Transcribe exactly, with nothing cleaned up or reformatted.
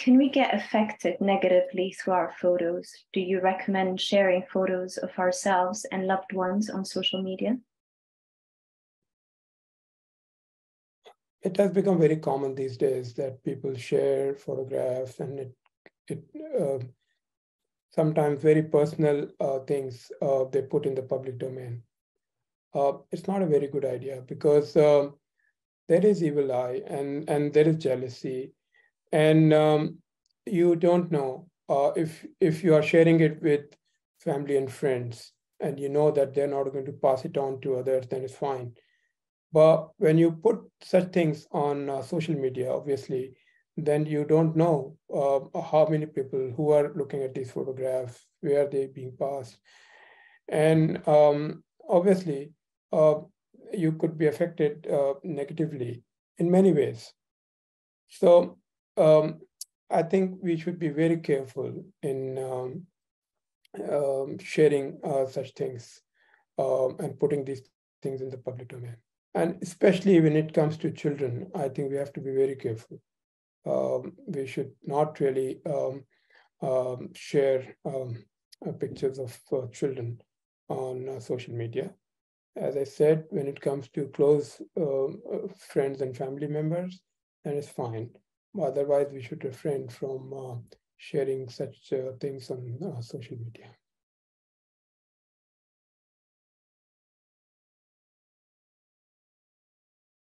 Can we get affected negatively through our photos? Do you recommend sharing photos of ourselves and loved ones on social media? It has become very common these days that people share photographs, and it, it uh, sometimes very personal uh, things uh, they put in the public domain. Uh, it's not a very good idea, because uh, there is evil eye and, and there is jealousy. And um, you don't know uh, if, if you are sharing it with family and friends, and you know that they're not going to pass it on to others, then it's fine. But when you put such things on uh, social media, obviously, then you don't know uh, how many people who are looking at these photographs, where they're being passed. And um, obviously, uh, you could be affected uh, negatively in many ways. So um, I think we should be very careful in um, um, sharing uh, such things uh, and putting these things in the public domain. And especially when it comes to children, I think we have to be very careful. Um, we should not really um, um, share um, uh, pictures of uh, children on uh, social media. As I said, when it comes to close uh, friends and family members, then it's fine. Otherwise, we should refrain from uh, sharing such uh, things on uh, social media.